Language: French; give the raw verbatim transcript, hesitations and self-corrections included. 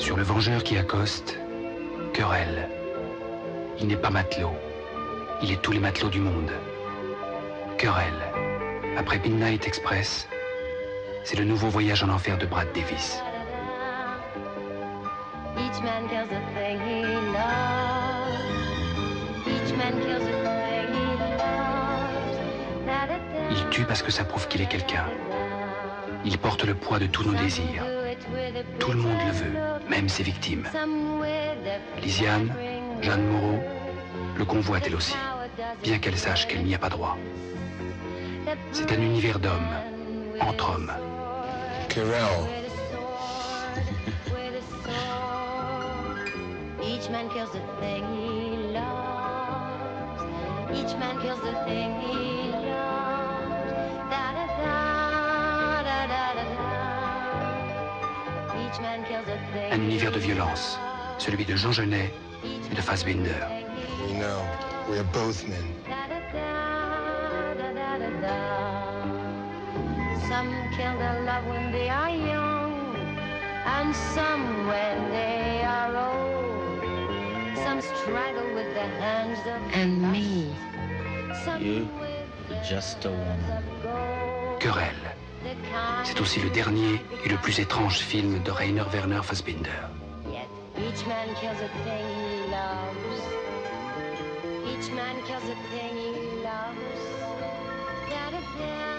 Sur le vengeur qui accoste, Querelle. Il n'est pas matelot. Il est tous les matelots du monde. Querelle. Après Midnight Express, c'est le nouveau voyage en enfer de Brad Davis. Each man kills the thing he loves. Each man kills the thing he loves. Il tue parce que ça prouve qu'il est quelqu'un. Il porte le poids de tous nos désirs. Tout le monde le veut, même ses victimes. Lysiane, Jeanne Moreau, le convoite elle aussi, bien qu'elle sache qu'elle n'y a pas droit. C'est un univers d'hommes, entre hommes. Querelle. Each man kills the thing he loves. Each man kills the thing he loves. Da da da da da da. Each man kills the thing. Un univers de violence, celui de Jean Genet et de Fassbinder. You know, we are both men. Some kill their love when they are young, and some when they are old. Some struggle with the hands of God. And me, you, just a woman. Querelle, c'est aussi le dernier et le plus étrange film de Rainer Werner Fassbinder. Yet each man kills a thing he loves. Each man kills a thing he loves. Da, da, da.